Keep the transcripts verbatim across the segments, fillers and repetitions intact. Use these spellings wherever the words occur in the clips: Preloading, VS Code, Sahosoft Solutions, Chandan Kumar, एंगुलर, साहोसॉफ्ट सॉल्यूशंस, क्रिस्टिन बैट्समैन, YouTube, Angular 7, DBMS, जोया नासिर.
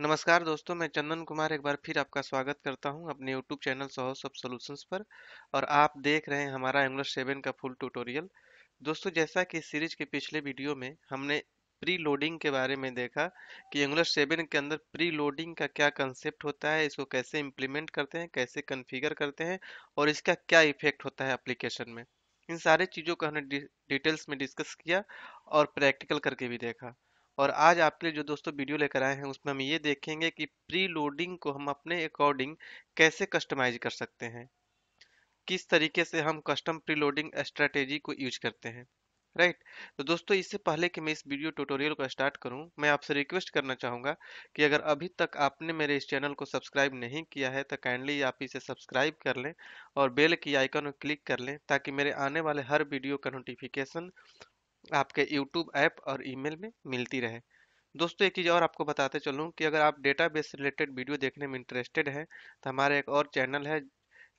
नमस्कार दोस्तों, मैं चंदन कुमार एक बार फिर आपका स्वागत करता हूं अपने YouTube चैनल साहोसॉफ्ट सॉल्यूशंस पर। और आप देख रहे हैं हमारा एंगुलर सेवन का फुल ट्यूटोरियल। दोस्तों, जैसा कि सीरीज के पिछले वीडियो में हमने प्री लोडिंग के बारे में देखा कि एंगुलर सेवन के अंदर प्री लोडिंग का क्या कंसेप्ट होता है, इसको कैसे इम्प्लीमेंट करते हैं, कैसे कन्फिगर करते हैं और इसका क्या इफेक्ट होता है एप्लीकेशन में। इन सारे चीज़ों को हमने डिटेल्स में डिस्कस किया और प्रैक्टिकल करके भी देखा। और आज आपके लिए जो दोस्तों वीडियो लेकर आए हैं उसमें हम ये देखेंगे कि प्री लोडिंग को हम अपने अकॉर्डिंग कैसे कस्टमाइज कर सकते हैं, किस तरीके से हम कस्टम प्री लोडिंग स्ट्रैटेजी को यूज करते हैं, राइट। तो दोस्तों, इससे पहले कि मैं इस वीडियो ट्यूटोरियल को स्टार्ट करूं, मैं आपसे रिक्वेस्ट करना चाहूँगा कि अगर अभी तक आपने मेरे इस चैनल को सब्सक्राइब नहीं किया है तो काइंडली आप इसे सब्सक्राइब कर लें और बेल की आइकन को क्लिक कर लें ताकि मेरे आने वाले हर वीडियो का नोटिफिकेशन आपके यूट्यूब ऐप और ईमेल में मिलती रहे। दोस्तों, एक चीज़ और आपको बताते चलूँ कि अगर आप डेटाबेस रिलेटेड वीडियो देखने में इंटरेस्टेड हैं तो हमारा एक और चैनल है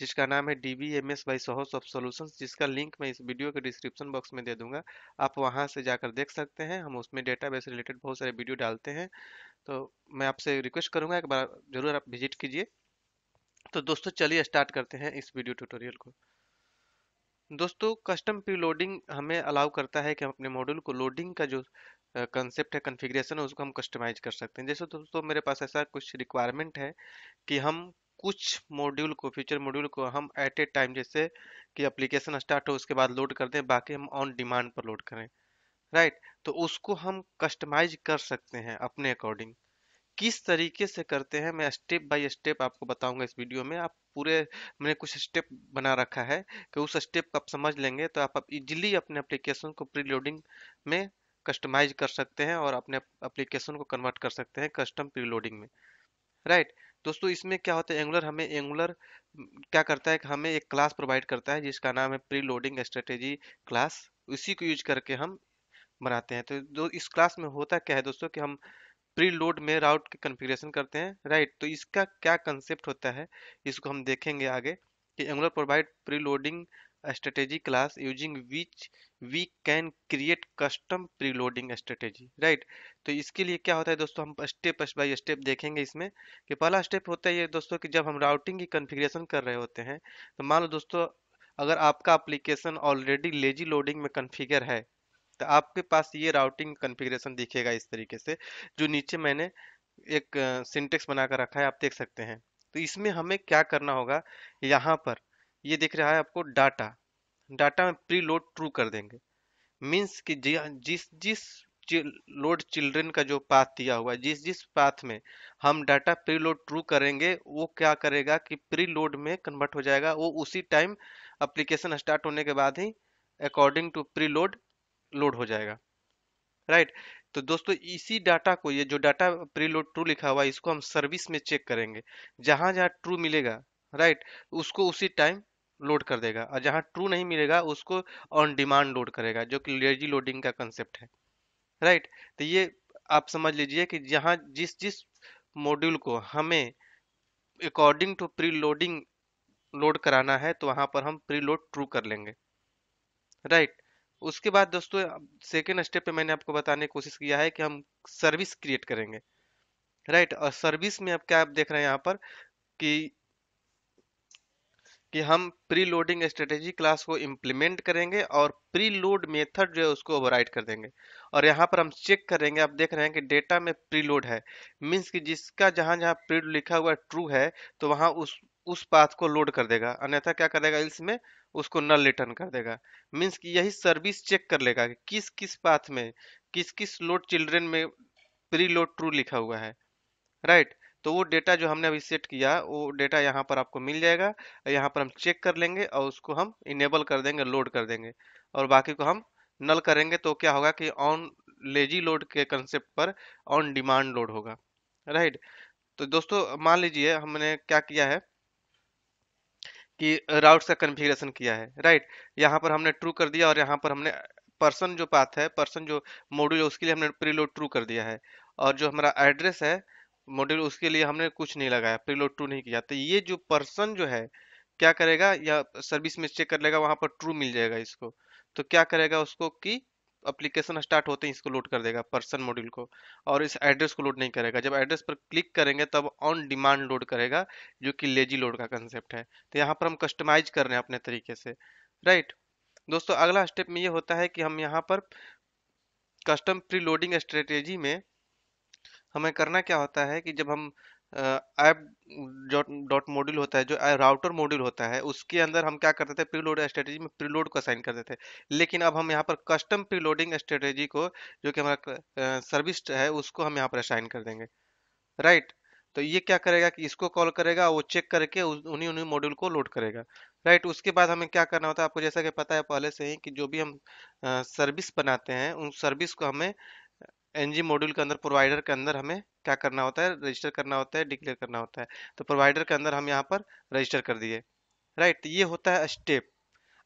जिसका नाम है D B M S by Sahosoft Solutions, जिसका लिंक मैं इस वीडियो के डिस्क्रिप्शन बॉक्स में दे दूंगा। आप वहां से जाकर देख सकते हैं, हम उसमें डेटाबेस रिलेटेड बहुत सारे वीडियो डालते हैं। तो मैं आपसे रिक्वेस्ट करूँगा एक बार ज़रूर आप विजिट कीजिए। तो दोस्तों, चलिए स्टार्ट करते हैं इस वीडियो ट्यूटोरियल को। दोस्तों, कस्टम प्री लोडिंग हमें अलाउ करता है कि हम अपने मॉड्यूल को लोडिंग का जो कंसेप्ट है, कन्फिग्रेशन है, उसको हम कस्टमाइज कर सकते हैं। जैसे दोस्तों मेरे पास ऐसा कुछ रिक्वायरमेंट है कि हम कुछ मॉड्यूल को, फ्यूचर मॉड्यूल को हम एट ए टाइम, जैसे कि एप्लीकेशन स्टार्ट हो उसके बाद लोड कर दें, बाकी हम ऑन डिमांड पर लोड करें, राइट। तो उसको हम कस्टमाइज कर सकते हैं अपने अकॉर्डिंग। किस तरीके से करते हैं मैं स्टेप बाय स्टेप आपको बताऊंगा इस वीडियो में। आप पूरे, मैंने कुछ स्टेप बना रखा है कि उस स्टेप को आप समझ लेंगे तो आप, आप इजीली अपने एप्लीकेशन को प्री लोडिंग में कस्टमाइज कर सकते हैं और अपने एप्लीकेशन को कन्वर्ट कर सकते हैं कस्टम प्री लोडिंग में, राइट। दोस्तों, इसमें क्या होता है, एंगुलर हमें एंगुलर क्या करता है कि हमें एक क्लास प्रोवाइड करता है जिसका नाम है प्री लोडिंग स्ट्रेटेजी क्लास। उसी को यूज करके हम बनाते हैं। तो इस क्लास में होता क्या है दोस्तों कि हम प्री लोड में राउट के कन्फिग्रेशन करते हैं, राइट। तो इसका क्या कंसेप्ट होता है इसको हम देखेंगे आगे कि एंगुलर provide pre loading strategy class using which we can create custom pre loading strategy, right. तो इसके लिए क्या होता है दोस्तों, हम स्टेप बाय स्टेप देखेंगे इसमें। कि पहला स्टेप होता है ये दोस्तों कि जब हम राउटिंग की कन्फिग्रेशन कर रहे होते हैं तो मान लो दोस्तों अगर आपका एप्लीकेशन ऑलरेडी लेजी लोडिंग में कन्फिगर है तो आपके पास ये राउटिंग कन्फिग्रेशन दिखेगा इस तरीके से, जो नीचे मैंने एक सिंटेक्स बना कर रखा है, आप देख सकते हैं। तो इसमें हमें क्या करना होगा, यहाँ पर ये दिख रहा है आपको डाटा, डाटा में प्री लोड ट्रू कर देंगे। मीन्स कि जिस जिस लोड चिल्ड्रेन का जो पाथ दिया हुआ है, जिस जिस पाथ में हम डाटा प्री लोड ट्रू करेंगे वो क्या करेगा कि प्री लोड में कन्वर्ट हो जाएगा। वो उसी टाइम एप्लीकेशन स्टार्ट होने के बाद ही according to pre load load हो जाएगा, राइट। तो दोस्तों इसी डाटा को, ये जो डाटा प्रीलोड ट्रू लिखा हुआ है, इसको हम सर्विस में चेक करेंगे। जहां जहां ट्रू मिलेगा, राइट, उसको उसी टाइम लोड कर देगा और जहां ट्रू नहीं मिलेगा उसको ऑन डिमांड लोड करेगा, जो कि लेजी लोडिंग का कंसेप्ट है, राइट। तो ये आप समझ लीजिए कि जहां जिस जिस मॉड्यूल को हमें according to preloading load कराना है तो वहां पर हम प्री लोड ट्रू कर लेंगे, राइट। उसके बाद दोस्तों सेकेंड स्टेप पे मैंने आपको बताने की कोशिश किया है कि हम सर्विस क्रिएट करेंगे, राइट। और सर्विस में आप क्या आप देख रहे हैं यहाँ पर कि कि हम प्री लोडिंग स्ट्रेटेजी क्लास को इम्प्लीमेंट करेंगे और प्री लोड मेथड जो है उसको ओवरराइड कर देंगे। और यहाँ पर हम चेक करेंगे, आप देख रहे हैं कि डेटा में प्री लोड है, मीन्स कि जिसका जहाँ जहाँ प्री लिखा हुआ ट्रू है तो वहाँ उस उस पाथ को लोड कर देगा, अन्यथा क्या करेगा इसमें उसको नल रिटर्न कर देगा। मीन्स कि यही सर्विस चेक कर लेगा कि किस किस पाथ में, किस किस लोड चिल्ड्रेन में प्री लोड ट्रू लिखा हुआ है, राइट। तो वो डेटा जो हमने अभी सेट किया वो डेटा यहाँ पर आपको मिल जाएगा, यहाँ पर हम चेक कर लेंगे और उसको हम इनेबल कर देंगे, लोड कर देंगे और बाकी को हम नल करेंगे। तो क्या होगा कि ऑन लेजी लोड के कंसेप्ट पर ऑन डिमांड लोड होगा, राइट। तो दोस्तों मान लीजिए हमने क्या किया है कि राउट्स का कन्फिग्रेशन किया है, राइट। यहाँ पर हमने ट्रू कर दिया और यहाँ पर हमने पर्सन जो पाथ है, पर्सन जो मॉड्यूल है उसके लिए हमने प्रीलोड ट्रू कर दिया है और जो हमारा एड्रेस है मॉड्यूल उसके लिए हमने कुछ नहीं लगाया, प्रीलोड ट्रू नहीं किया। तो ये जो पर्सन जो है क्या करेगा या सर्विस में चेक कर लेगा, वहाँ पर ट्रू मिल जाएगा इसको, तो क्या करेगा उसको कि एप्लीकेशन स्टार्ट होते ही इसको लोड कर देगा पर्सन मॉड्यूल को, और इस एड्रेस को लोड नहीं करेगा। जब एड्रेस पर क्लिक करेंगे तब ऑन डिमांड लोड करेगा, जो कि लेजी लोड का कंसेप्ट है। तो यहाँ पर हम कस्टमाइज कर रहे हैं अपने तरीके से, राइट दोस्तों। अगला स्टेप में ये होता है कि हम यहाँ पर कस्टम प्री लोडिंग स्ट्रेटेजी में हमें करना क्या होता है कि जब हम ऐप डॉट डॉट मॉड्यूल होता है, जो राउटर मॉड्यूल होता है, उसके अंदर हम क्या करते थे, प्रीलोड स्ट्रेटेजी में प्रीलोड को असाइन करते थे। लेकिन अब हम यहाँ पर कस्टम प्रीलोडिंग स्ट्रेटेजी को, जो कि हमारा सर्विस है, उसको हम यहाँ पर असाइन कर देंगे, राइट। तो ये क्या करेगा कि इसको कॉल करेगा, वो चेक करके उन्हीं उन्हीं मॉड्यूल को लोड करेगा, राइट। उसके बाद हमें क्या करना होता है, आपको जैसा कि पता है पहले से ही कि जो भी हम सर्विस बनाते हैं उन सर्विस को हमें एनजी मॉड्यूल के अंदर, प्रोवाइडर के अंदर हमें क्या करना होता है, रजिस्टर करना होता है, डिक्लेयर करना होता है। तो प्रोवाइडर के अंदर हम यहाँ पर रजिस्टर कर दिए, राइट। तो ये होता है स्टेप।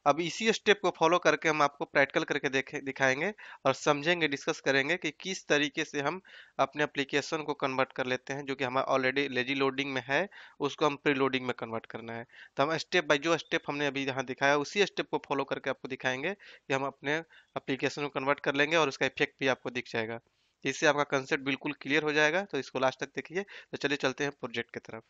अब इसी स्टेप को फॉलो करके हम आपको प्रैक्टिकल करके देखे दिखाएंगे और समझेंगे, डिस्कस करेंगे कि किस तरीके से हम अपने एप्लीकेशन को कन्वर्ट कर लेते हैं, जो कि हमारा ऑलरेडी लेजी लोडिंग में है, उसको हम प्री लोडिंग में कन्वर्ट करना है। तो हम स्टेप बाय जो स्टेप हमने अभी यहाँ दिखाया, उसी स्टेप को फॉलो करके आपको दिखाएंगे कि हम अपने एप्लीकेशन को कन्वर्ट कर लेंगे और उसका इफेक्ट भी आपको दिख जाएगा। इससे आपका कंसेप्ट बिल्कुल क्लियर हो जाएगा। तो इसको लास्ट तक देखिए। तो चलिए चलते हैं प्रोजेक्ट की तरफ।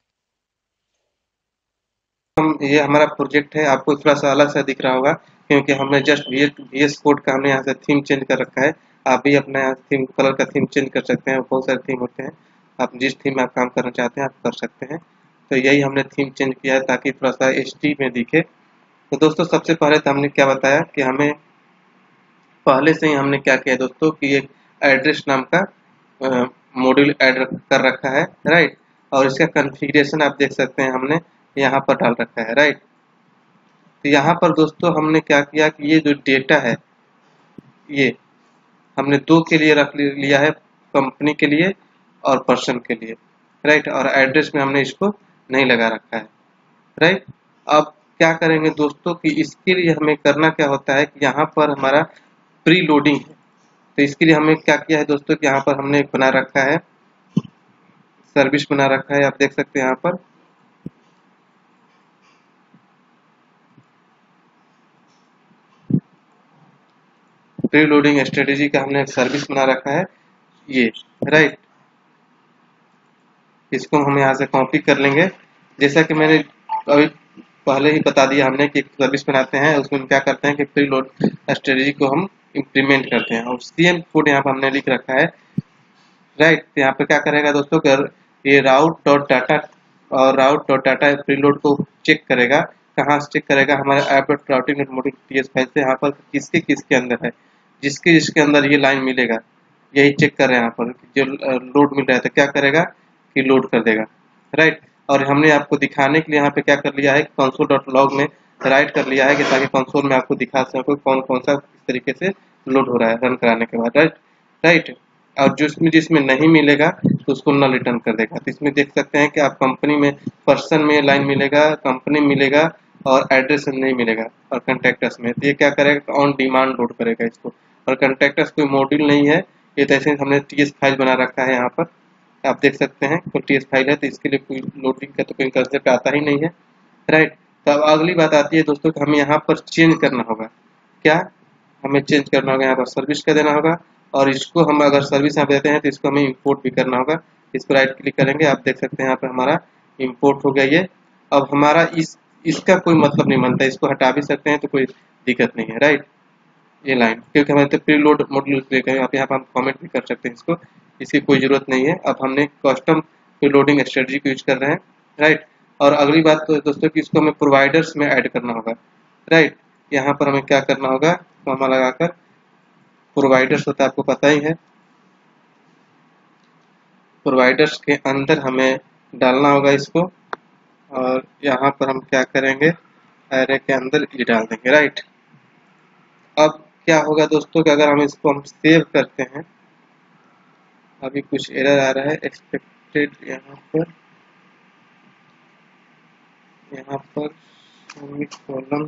हम ये हमारा प्रोजेक्ट है, आपको थोड़ा सा अलग सा दिख रहा होगा क्योंकि हमने जस्ट वीएस कोड का हमने यहाँ से थीम चेंज कर रखा है। आप भी अपना यहाँ थीम, कलर का थीम चेंज कर सकते हैं, बहुत सारे थीम होते हैं। आप जिस थीम में आप काम करना चाहते हैं आप कर सकते हैं। तो यही हमने थीम चेंज किया है ताकि थोड़ा सा एचडी में दिखे। तो दोस्तों सबसे पहले तो हमने क्या बताया कि हमें पहले से ही हमने क्या किया दोस्तों कि एक एड्रेस नाम का मॉड्यूल ऐड कर रखा है, राइट। और इसका कॉन्फ़िगरेशन आप देख सकते हैं हमने यहाँ पर डाल रखा है, राइट। तो यहाँ पर दोस्तों हमने क्या किया कि ये जो डेटा है ये हमने दो के लिए रख लिया है, कंपनी के लिए और पर्सन के लिए, राइट। और एड्रेस में हमने इसको नहीं लगा रखा है, राइट। अब क्या करेंगे दोस्तों कि इसके लिए हमें करना क्या होता है कि यहाँ पर हमारा प्री लोडिंग है, तो इसके लिए हमें क्या किया है दोस्तों कि यहाँ पर हमने बना रखा है, सर्विस बना रखा है, आप देख सकते हैं यहाँ पर। प्री लोडिंग स्ट्रेटेजी का हमने सर्विस बना रखा है ये, राइट। इसको हम यहाँ से कॉपी कर लेंगे। जैसा कि मैंने अभी पहले ही बता दिया हमने कि सर्विस बनाते हैं, उसमें क्या करते हैं कि प्री लोड स्ट्रेटेजी को हम इम्प्लीमेंट करते हैं, और सेम कोड यहाँ पर हमने लिख रखा है, राइट। यहाँ पे क्या करेगा दोस्तों कर ये राउट डॉट डाटा और route dot data preload को चेक करेगा। कहाँ से चेक करेगा, हमारे app dot routing dot module TS file से। यहाँ पर किसके किसके अंदर है, जिसके जिसके अंदर ये लाइन मिलेगा, यही चेक कर रहे हैं यहाँ पर जो लोड मिल रहा है, तो क्या करेगा कि लोड कर देगा, राइट। और हमने आपको दिखाने के लिए यहाँ पे क्या कर लिया है, कंसोल डॉट लॉग में राइट कर लिया है कि ताकि कंसोल में आपको दिखा सको कौन कौन सा इस तरीके से लोड हो रहा है रन कराने के बाद, राइट राइट और जिसमें जिसमें नहीं मिलेगा तो उसको न रिटर्न कर देगा। तो इसमें देख सकते हैं कि आप कंपनी में, पर्सन में लाइन मिलेगा, कंपनी मिलेगा और एड्रेस नहीं मिलेगा, और कंटेक्टर्स में। तो ये क्या करेगा, ऑन डिमांड लोड करेगा इसको। और कंटेक्टर्स कोई मॉड्यूल नहीं है, ये तो ऐसे हमने टीएस फाइल बना रखा है यहाँ पर, आप देख सकते हैं कोई टीएस फाइल है, तो इसके लिए कोई लोडिंग का तो कोई कंसेप्ट आता ही नहीं है, राइट। तो अब अगली बात आती है दोस्तों कि हमें यहाँ पर चेंज करना होगा। क्या हमें चेंज करना होगा, यहाँ पर सर्विस का देना होगा, और इसको हम अगर सर्विस यहाँ देते हैं तो इसको हमें इम्पोर्ट भी करना होगा। इसको राइट क्लिक करेंगे, आप देख सकते हैं यहाँ पर हमारा इम्पोर्ट हो गया ये। अब हमारा इस इसका कोई मतलब नहीं बनता, इसको हटा भी सकते हैं तो कोई दिक्कत नहीं है, राइट। ये लाइन क्योंकि हमारे तो प्री लोड मॉड्यूल लेकर आप यहाँ पर हम कमेंट भी कर सकते हैं इसको, इसकी कोई ज़रूरत नहीं है। अब हमने कस्टम प्री लोडिंग स्ट्रेटजी को यूज कर रहे हैं, राइट। और अगली बात तो दोस्तों कि इसको हमें प्रोवाइडर्स में ऐड करना होगा, राइट। यहाँ पर हमें क्या करना होगा, कॉमा लगाकर प्रोवाइडर्स होता है, आपको पता ही है। प्रोवाइडर्स के अंदर हमें डालना होगा इसको, और यहाँ पर हम क्या करेंगे एरे के अंदर ये डाल देंगे, राइट। अब क्या होगा दोस्तों कि अगर हम इसको हम सेव करते हैं, अभी कुछ एरर आ रहा है एक्सपेक्टेड, यहाँ पर यहाँ पर कॉलम,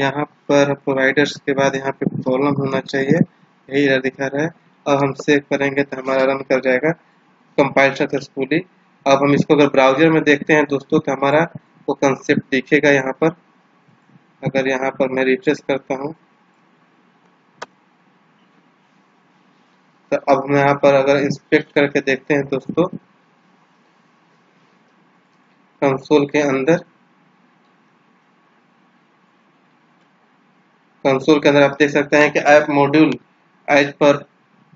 यहाँ पर प्रोवाइडर्स के बाद यहाँ पे कॉलम होना चाहिए, यही एरर दिखा रहा है। अब हम सेव करेंगे तो हमारा रन कर जाएगा, कंपाइल सक्सेसफुली। अब हम इसको अगर ब्राउजर में देखते हैं दोस्तों तो हमारा वो कंसेप्ट दिखेगा यहाँ पर। अगर यहाँ पर मैं रिफ्रेश करता हूँ तो अब हम यहाँ पर अगर इंस्पेक्ट करके देखते हैं दोस्तों कंसोल के अंदर, कंसोल के अंदर आप देख सकते हैं कि ऐप मॉड्यूल एज पर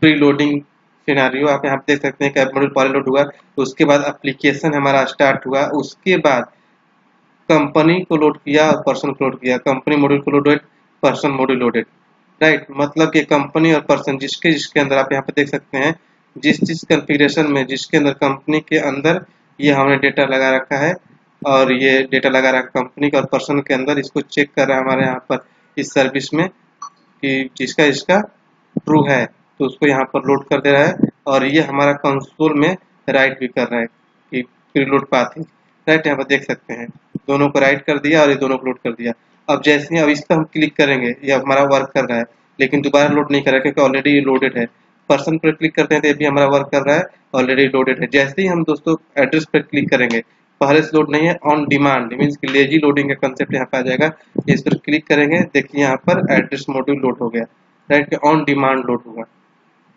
प्रीलोडिंग सिनेरियो, आप यहाँ देख सकते हैं कि ऐप मॉड्यूल पहले लोड हुआ, उसके बाद एप्लीकेशन हमारा स्टार्ट हुआ, उसके बाद कंपनी को लोड किया और पर्सन को लोड किया, कंपनी मॉड्यूल को loaded, person module loaded, right. मतलब कि कंपनी और पर्सन जिसके जिसके अंदर आप यहाँ पर देख सकते हैं जिस जिस कॉन्फ़िगरेशन में जिसके अंदर कंपनी के अंदर ये हमने डेटा लगा रखा है और ये डेटा लगा रखा है कंपनी का और पर्सन के अंदर, इसको चेक कर रहा है हमारे यहाँ पर इस सर्विस में कि जिसका इसका ट्रू है तो उसको यहाँ पर लोड कर दे रहा है और ये हमारा कंसोल में राइट भी कर रहा है कि प्रीलोड पाथ, राइट। यहाँ पर देख सकते हैं दोनों को राइट कर दिया और ये दोनों को लोड कर दिया। अब जैसे ही अब इस पर हम क्लिक करेंगे ये हमारा वर्क कर रहा है लेकिन दोबारा लोड नहीं कर रहा है क्योंकि ऑलरेडी ये लोडेड है। पर्सन पर क्लिक करते हैं तो ये भी हमारा वर्क कर रहा है, ऑलरेडी लोडेड है। जैसे ही हम दोस्तों एड्रेस पर क्लिक करेंगे, पहले से लोड नहीं है, ऑन डिमांड मीन्स कि लेजी लोडिंग का कंसेप्ट यहाँ पे आ जाएगा। इस पर क्लिक करेंगे, देखिए यहाँ पर एड्रेस मॉड्यूल लोड हो गया, राइट, ऑन डिमांड लोड होगा।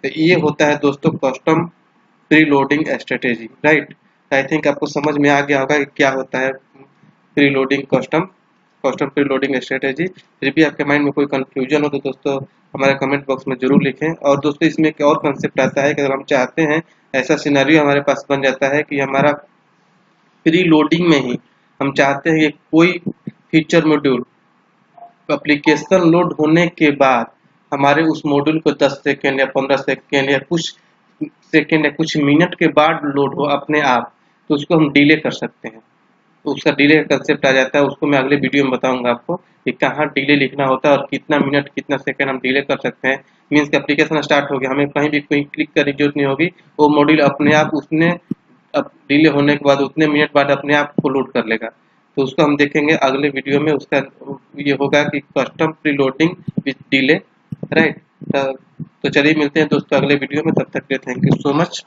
तो ये होता है दोस्तों custom pre loading strategy, right. I think आपको समझ में आ गया होगा कि क्या होता है preloading custom custom pre loading strategy. फिर भी आपके माइंड में कोई कन्फ्यूजन हो तो दोस्तों हमारे कमेंट बॉक्स में जरूर लिखें। और दोस्तों इसमें एक और कंसेप्ट आता है कि अगर हम चाहते हैं ऐसा सिनेरियो हमारे पास बन जाता है कि हमारा प्री लोडिंग में ही हम चाहते हैं कि कोई फीचर मॉड्यूल एप्लीकेशन लोड होने के बाद हमारे उस मॉड्यूल को दस सेकेंड या पंद्रह सेकेंड या कुछ सेकेंड या कुछ मिनट के बाद लोड हो अपने आप, तो उसको हम डिले कर सकते हैं। तो उसका डिले का कंसेप्ट आ जाता है, उसको मैं अगले वीडियो में बताऊंगा आपको कि कहाँ डिले लिखना होता है और कितना मिनट कितना सेकंड हम डिले कर सकते हैं। मीन्स एप्लीकेशन स्टार्ट हो गया, हमें कहीं भी कोई क्लिक करने की जरूरत नहीं होगी, वो मॉड्यूल अपने आप उसने अब डिले होने के बाद उतने मिनट बाद अपने आप को लोड कर लेगा। तो उसको हम देखेंगे अगले वीडियो में, उसका ये होगा कि custom pre loading with delay, right. तो चलिए मिलते हैं दोस्तों अगले वीडियो में, तब तक के लिए थैंक यू सो मच।